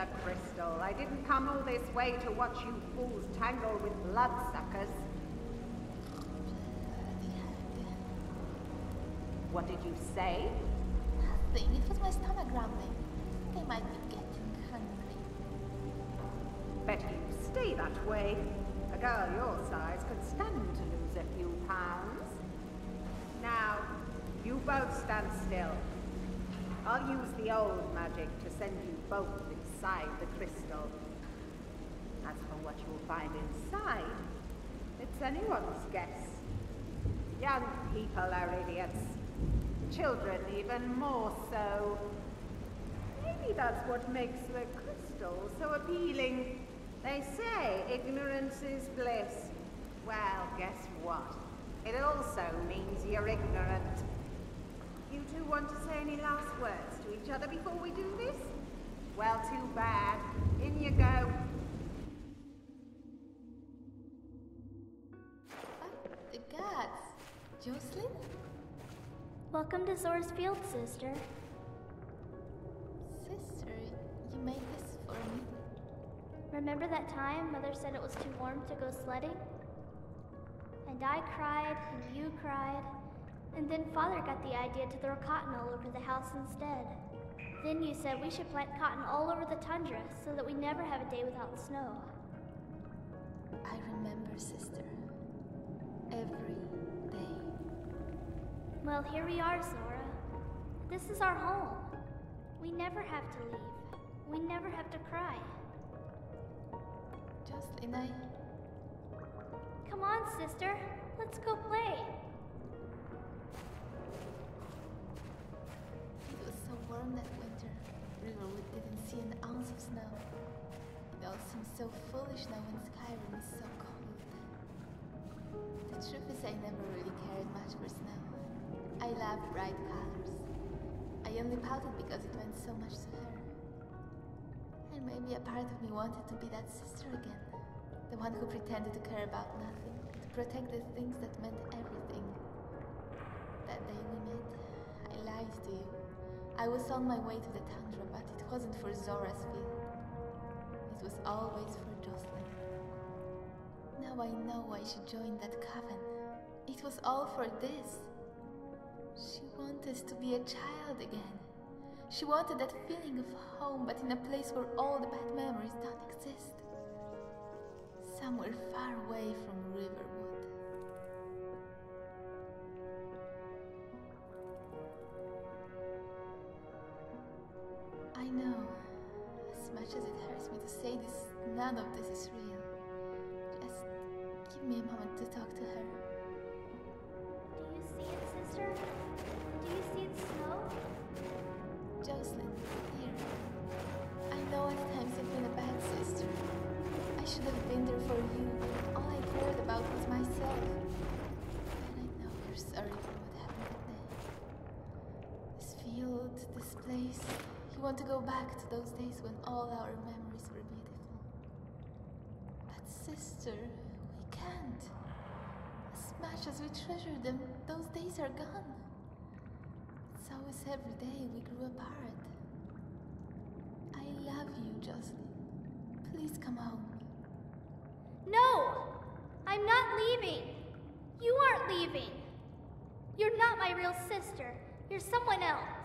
Mr. Crystal. I didn't come all this way to watch you fools tangle with bloodsuckers. What did you say? Nothing. It was my stomach rumbling. They might be getting hungry. Bet you stay that way. A girl your size could stand to lose a few pounds. Now, you both stand still. I'll use the old magic to send you both inside the crystal. As for what you'll find inside, it's anyone's guess. Young people are idiots. Children even more so. Maybe that's what makes the crystal so appealing. They say ignorance is bliss. Well, guess what? It also means you're ignorant. You two want to say any last words to each other before we do this? Well, too bad. In you go. The gods. Jocelyn? Welcome to Zora's Field, sister. Sister, you made this for me. Remember that time Mother said it was too warm to go sledding? And I cried, and you cried. And then Father got the idea to throw cotton all over the house instead. Then you said we should plant cotton all over the tundra so that we never have a day without snow. I remember, sister. Every day. Well, here we are, Zora. This is our home. We never have to leave. We never have to cry. Jocelyn, Come on, sister. Let's go play. It was so warm that winter. Riverwood didn't see an ounce of snow. It all seems so foolish now when Skyrim is so cold. The truth is I never really cared much for snow. I love bright colors. I only pouted because it meant so much to her. And maybe a part of me wanted to be that sister again. The one who pretended to care about nothing, to protect the things that meant everything. That day we met, I lied to you. I was on my way to the Tundra, but it wasn't for Zora's Field. It was always for Jocelyn. Now I know I should join that coven. It was all for this. She wanted us to be a child again. She wanted that feeling of home, but in a place where all the bad memories don't exist. Somewhere far away from Riverwood. I know, as much as it hurts me to say this, none of this is real. Just give me a moment to talk to her. Do you see it, sister? Do you see it snow? Jocelyn, here. I know at times I've been a bad sister. I should have been there for you, but all I cared about was myself. And I know you're sorry for what happened today. This field, this place. You want to go back to those days when all our memories were beautiful. But sister, we can't. As much as we treasure them, those days are gone. It's always every day we grew apart. I love you, Jocelyn. Please come home. No! I'm not leaving! You aren't leaving! You're not my real sister. You're someone else.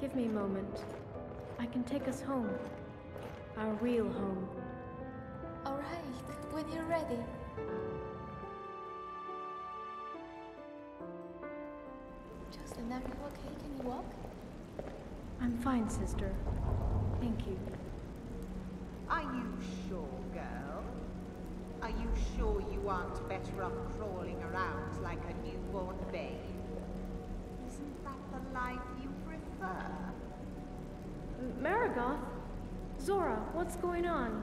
Give me a moment. I can take us home. Our real home. All right, when you're ready. Jocelyn, are you okay? Can you walk? I'm fine, sister. Thank you. Are you sure, girl? Are you sure you aren't better off crawling around like a newborn babe? Isn't that the life you prefer? Marigoth? Zora, what's going on?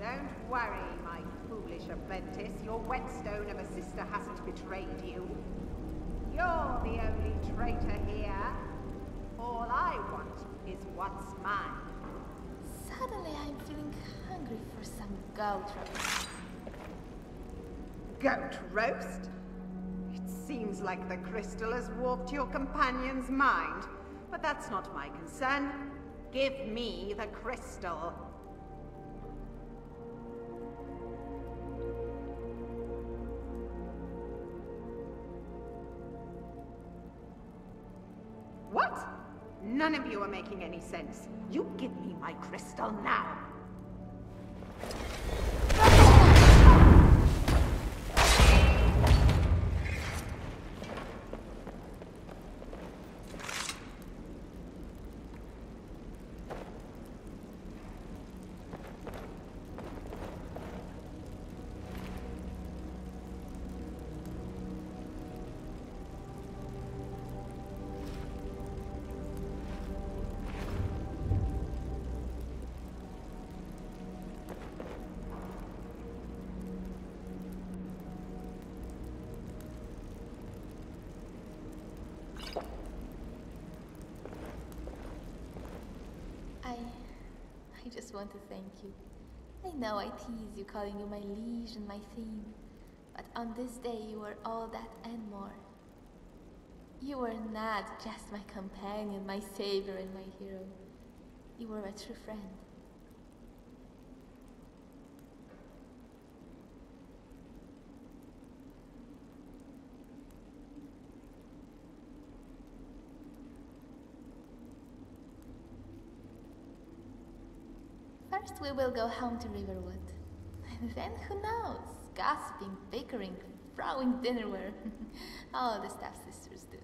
Don't worry, my foolish apprentice. Your whetstone of a sister hasn't betrayed you. You're the only traitor here. All I want is what's mine. Suddenly I'm feeling hungry for some goat roast. Goat roast? It seems like the crystal has warped your companion's mind. But that's not my concern. Give me the crystal. What? None of you are making any sense. You give me my crystal now. I just want to thank you. I know I tease you, calling you my liege and my theme, but on this day you were all that and more. You were not just my companion, my savior, and my hero. You were a true friend. First we will go home to Riverwood, and then who knows? Gossiping, bickering, throwing dinnerware, all the stuff sisters do.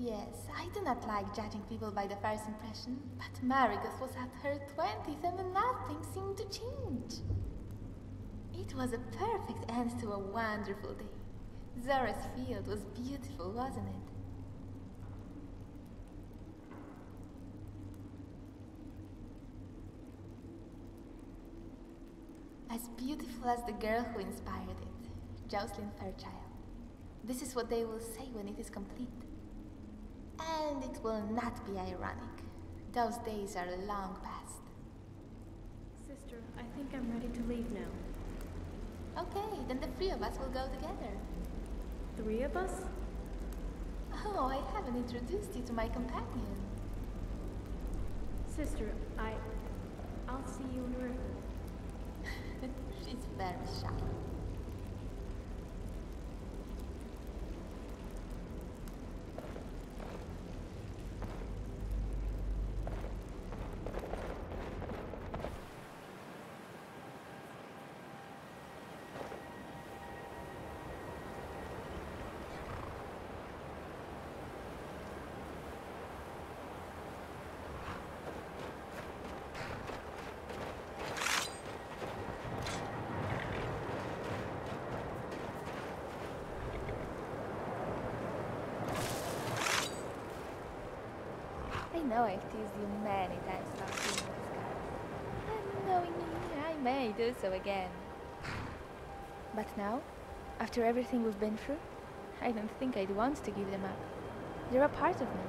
Yes, I do not like judging people by the first impression, but Marigoth was at her 20th and nothing seemed to change. It was a perfect end to a wonderful day. Zora's Field was beautiful, wasn't it? As beautiful as the girl who inspired it, Jocelyn Fairchild. This is what they will say when it is complete. And it will not be ironic. Those days are long past. Sister, I think I'm ready to leave now. Okay, then the three of us will go together. Three of us? Oh, I haven't introduced you to my companion. Sister, I'll see you in Riverwood. She's very shy. I know I've teased you many times about being in Skyrim, and knowing me, I may do so again. But now, after everything we've been through, I don't think I'd want to give them up. They're a part of me.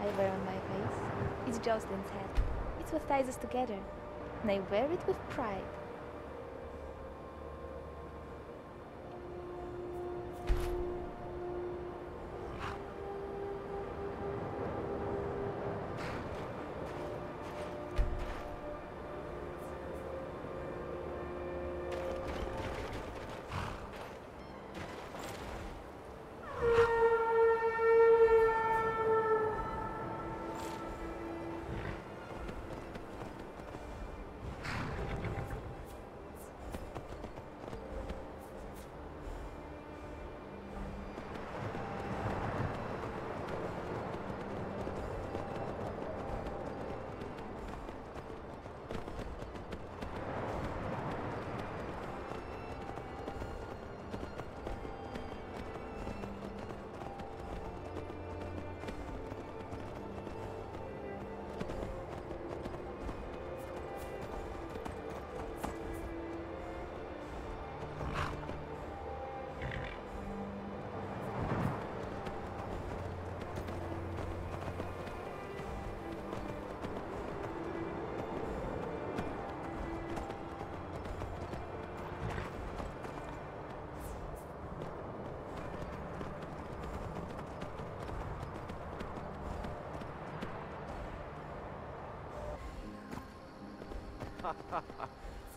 I wear on my face. It's Jocelyn's head. It's what ties us together. And I wear it with pride.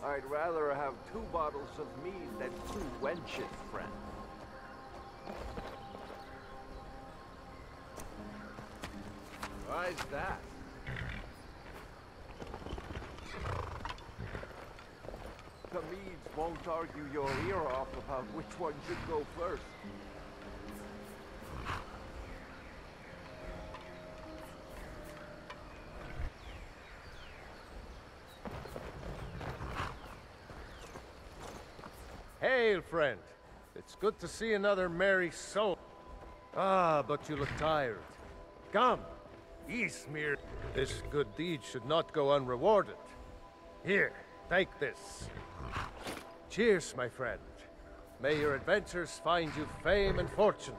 I'd rather have 2 bottles of mead than 2 wenches, friend. Why's that? The meads won't argue your ear off about which one should go first. Hail, friend. It's good to see another merry soul. Ah, but you look tired. Come, Ysmir. This good deed should not go unrewarded. Here, take this. Cheers, my friend. May your adventures find you fame and fortune.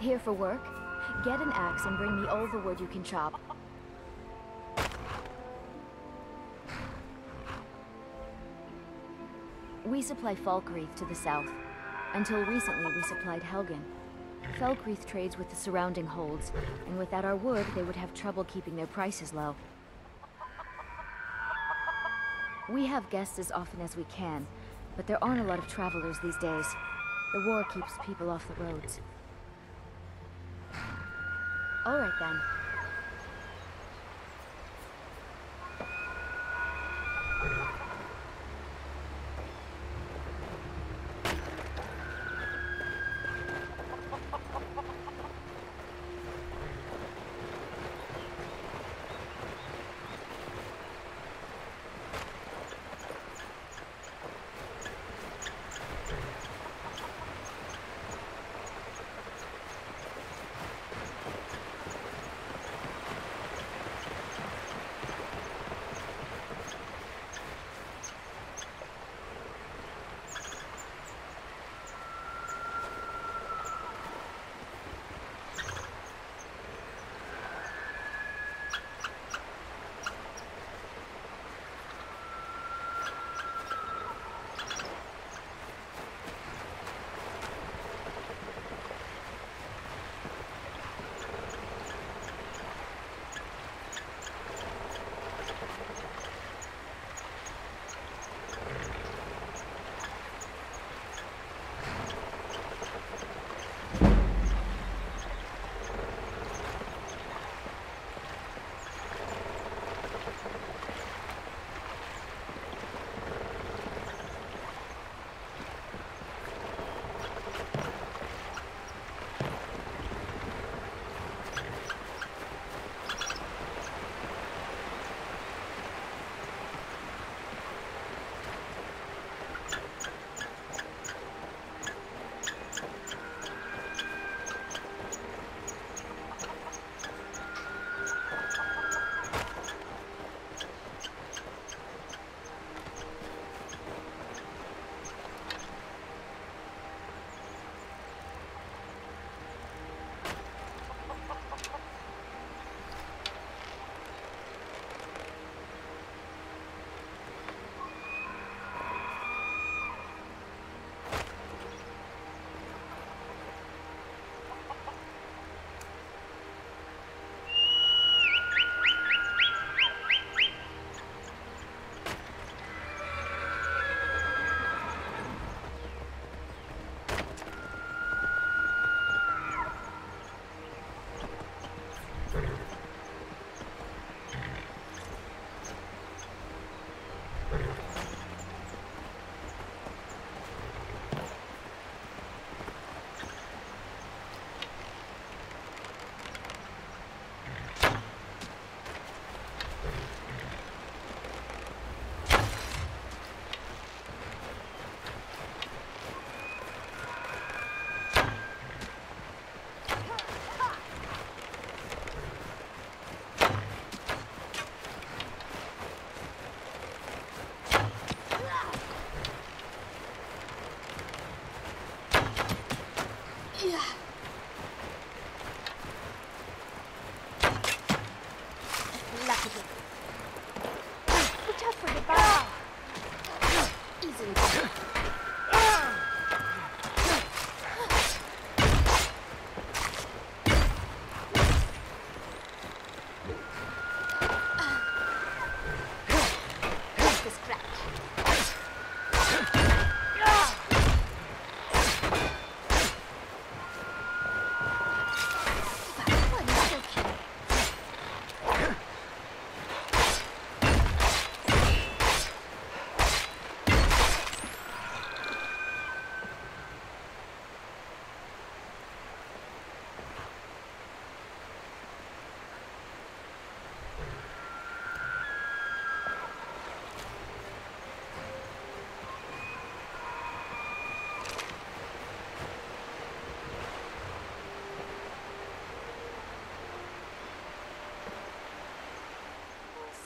Here for work? Get an axe and bring me all the wood you can chop. We supply Falkreath to the south. Until recently, we supplied Helgen. Falkreath trades with the surrounding holds, and without our wood, they would have trouble keeping their prices low. We have guests as often as we can, but there aren't a lot of travelers these days. The war keeps people off the roads. All right, then.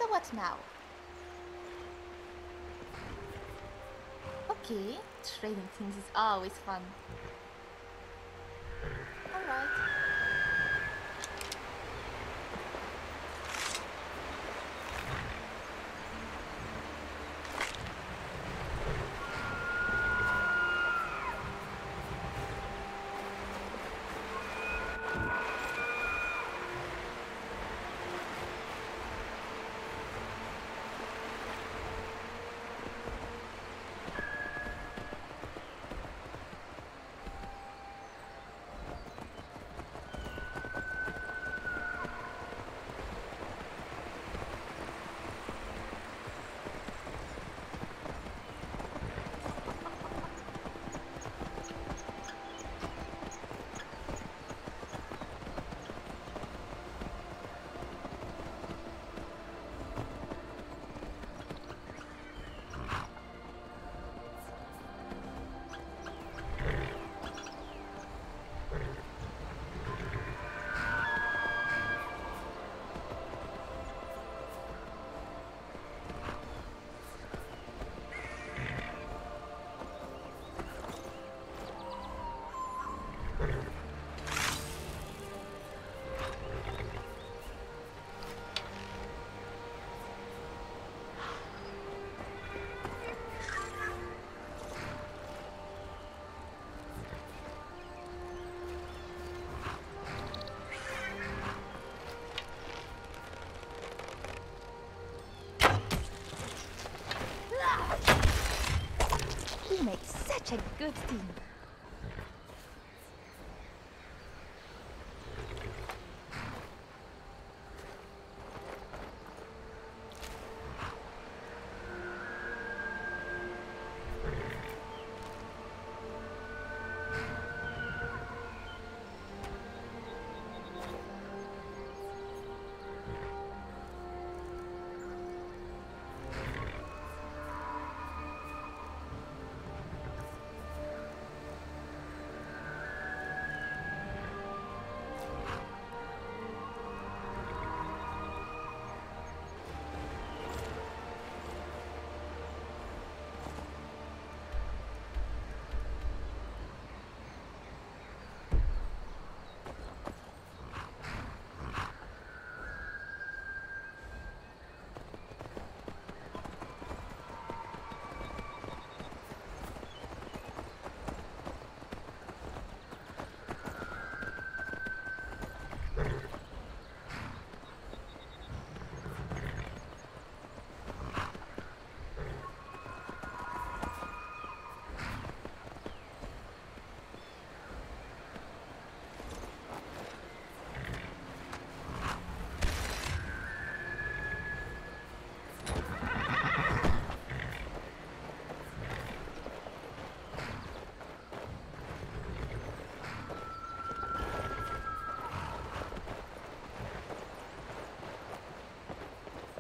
What now? Okay, trading things is always fun. Alright. A good team.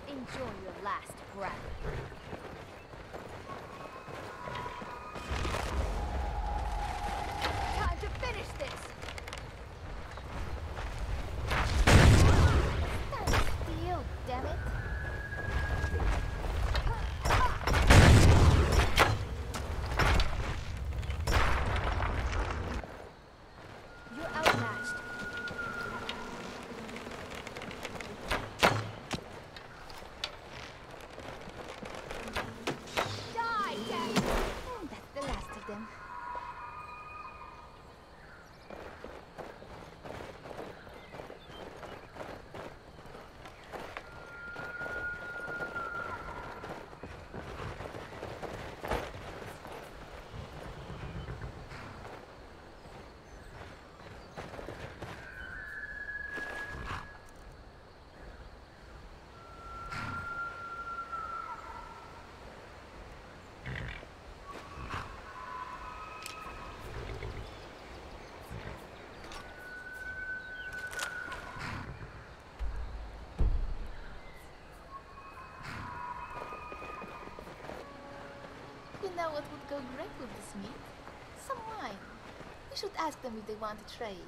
Enjoy your last breath. what would go great with this meat? Some wine. We should ask them if they want to trade.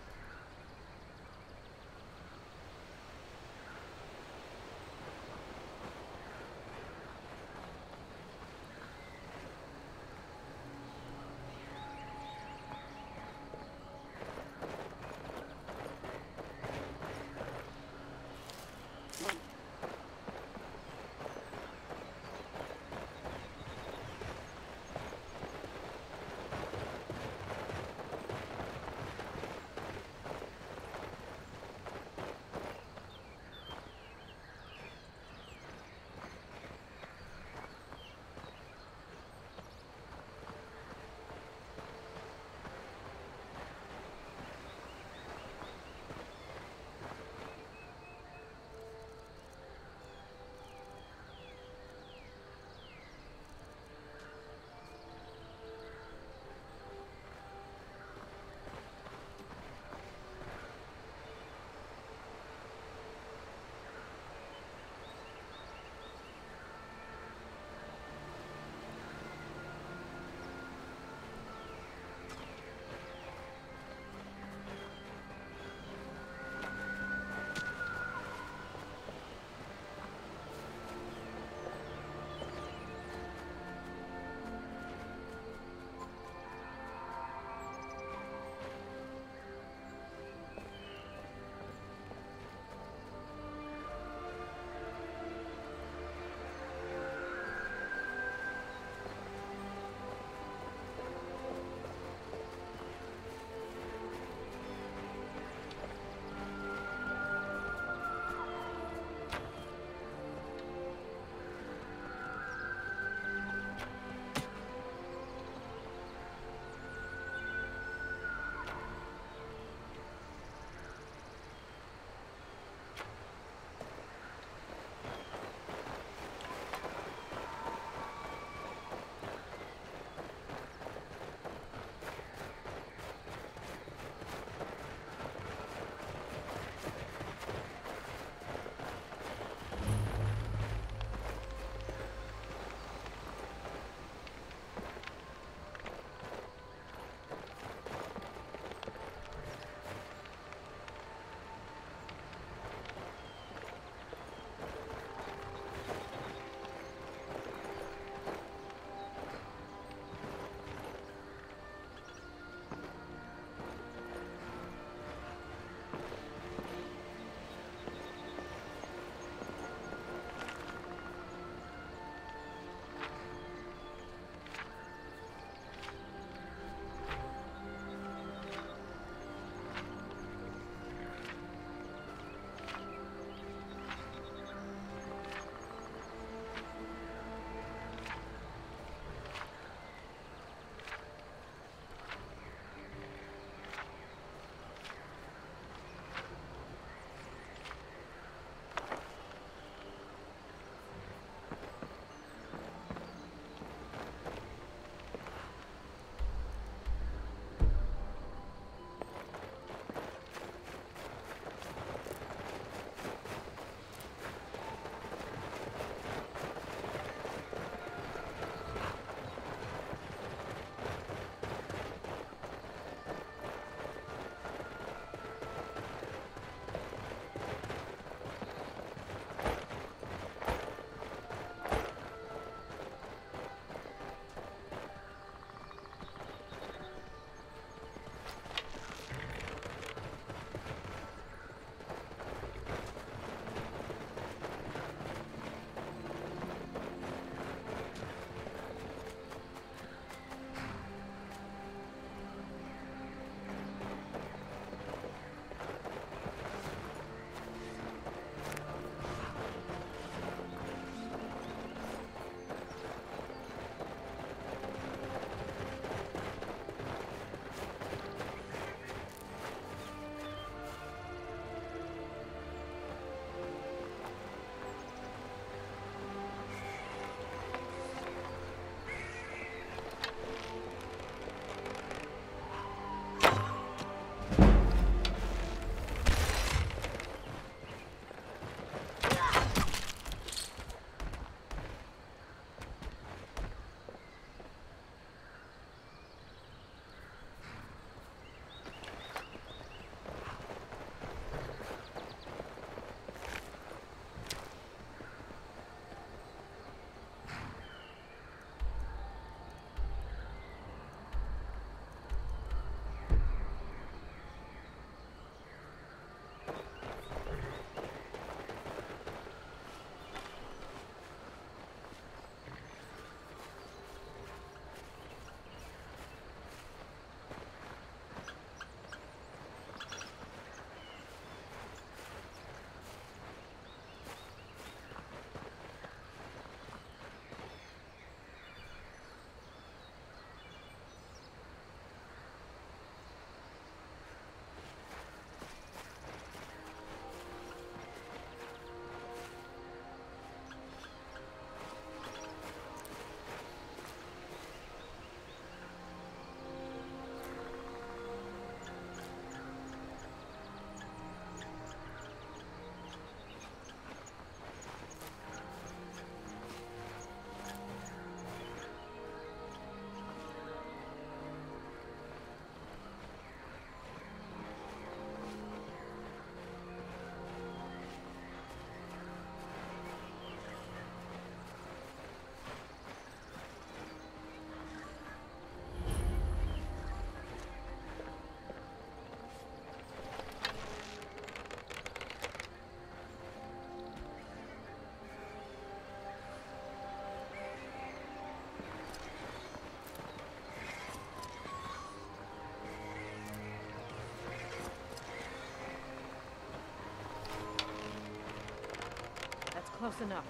Close enough.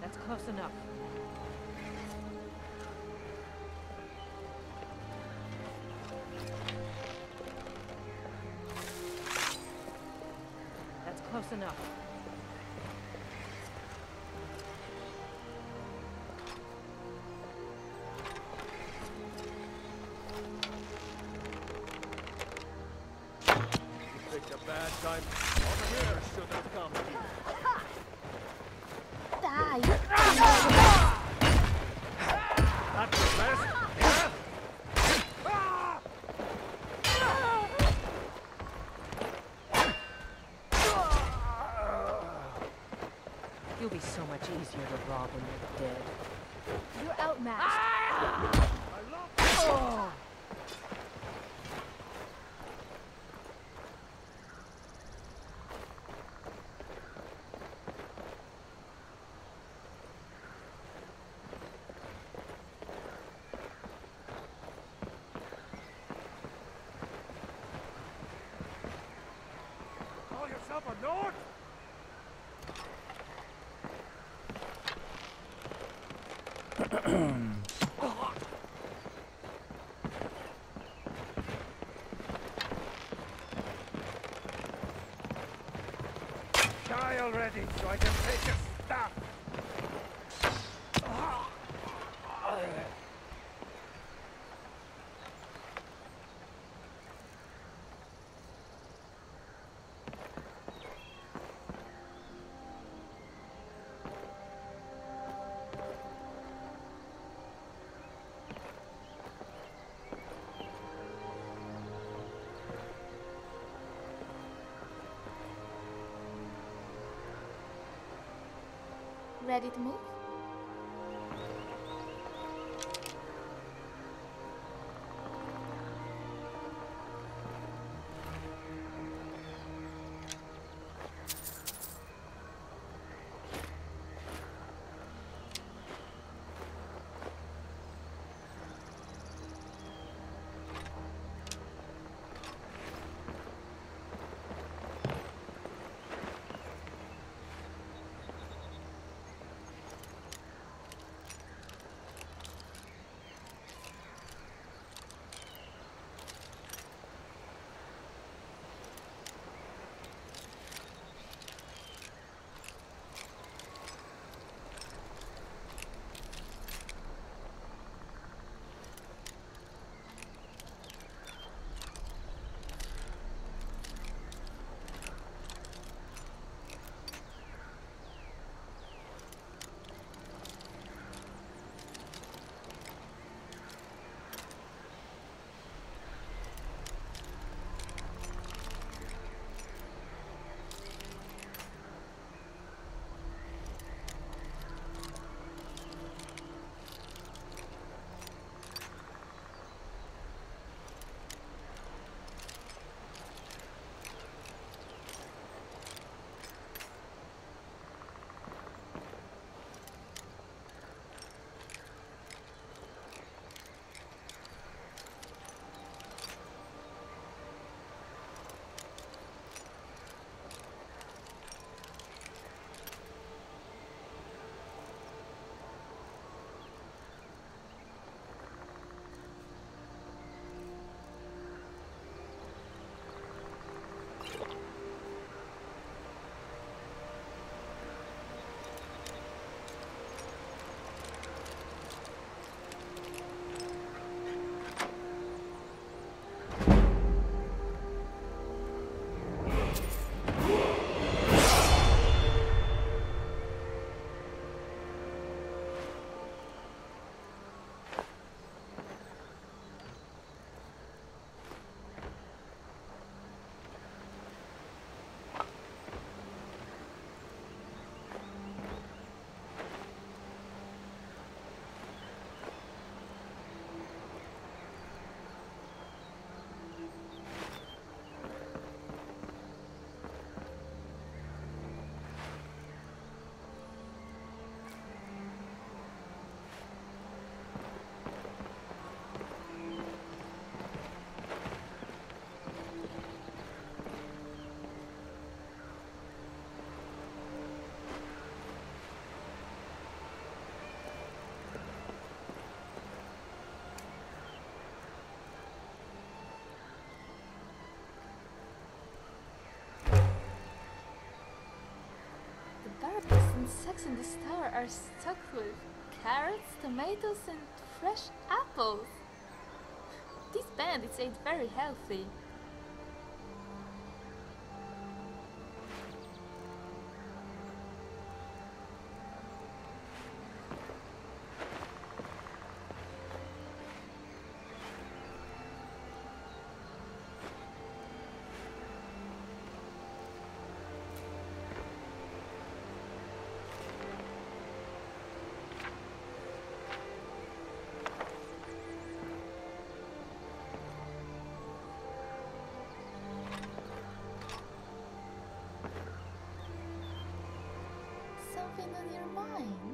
That's close enough. That's close enough. You'll be so much easier to rob when you're dead. You're outmatched. Ah! Oh. Die already, so I can take your stuff. Ready to move? and Sex in the Star are stuck with carrots, tomatoes and fresh apples. This bandits ate very healthy. On your mind.